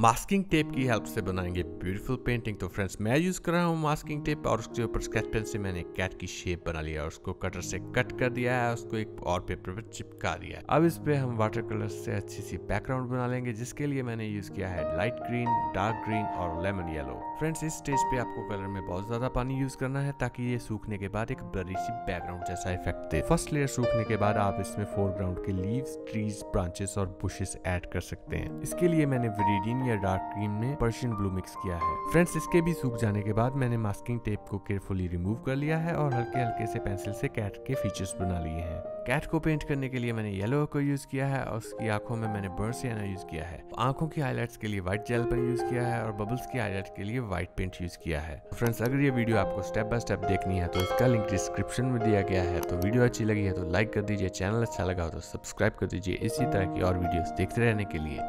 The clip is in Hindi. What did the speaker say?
मास्किंग टेप की हेल्प से बनाएंगे ब्यूटीफुल पेंटिंग। तो फ्रेंड्स मैं यूज़ कर रहा हूँ मास्किंग टेप और उसके ऊपर स्केच पेन से मैंने कैट की शेप बना लिया और उसको कटर से कट कर दिया है, उसको एक और पेपर पर चिपका दिया है। अब इस पे हम वाटर कलर से अच्छी सी बैकग्राउंड बना लेंगे, जिसके लिए मैंने यूज़ किया है लाइट ग्रीन, डार्क ग्रीन और लेमन येलो। फ्रेंड्स इस स्टेज पे आपको कलर में बहुत ज़्यादा पानी यूज़ करना है ताकि ये सूखने के बाद एक ब्लरी सी बैकग्राउंड जैसा इफेक्ट दे। फर्स्ट लेयर सूखने के बाद आप इसमें फोरग्राउंड के लीव्स, ट्रीज, ब्रांचेस और बुशेस ऐड कर सकते हैं। इसके लिए मैंने विरिडियन या डार्क क्रीम में पर्शियन ब्लू मिक्स किया है। फ्रेंड्स इसके भी सूख जाने के बाद मैंने मास्किंग टेप को केयरफुली रिमूव कर लिया है और हल्के हल्के से पेंसिल से कैट के फीचर्स बना लिए हैं। कैट को पेंट करने के लिए मैंने येलो को यूज किया है और उसकी आंखों में मैंने बर्सियाना यूज किया है। आंखों की हाईलाइट्स के लिए व्हाइट जेल पेन यूज किया है और बबल्स की हाईलाइट के लिए व्हाइट पेंट यूज किया है। फ्रेंड्स अगर ये वीडियो आपको स्टेप बाय स्टेप देखनी है तो इसका लिंक डिस्क्रिप्शन में दिया गया है। तो वीडियो अच्छी लगी है तो लाइक कर दीजिए, चैनल अच्छा लगा हो तो सब्सक्राइब कर दीजिए। इसी तरह की और वीडियो देखते रहने के लिए।